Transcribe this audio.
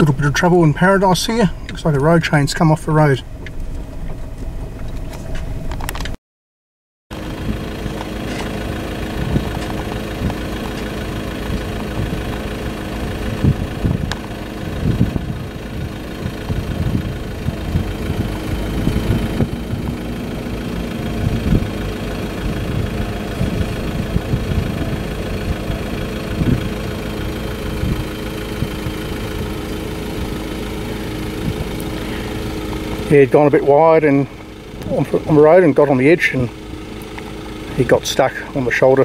Little bit of trouble in paradise here. Looks like a road train's come off the road. Yeah, he'd gone a bit wide and on the road and got on the edge and he got stuck on the shoulder.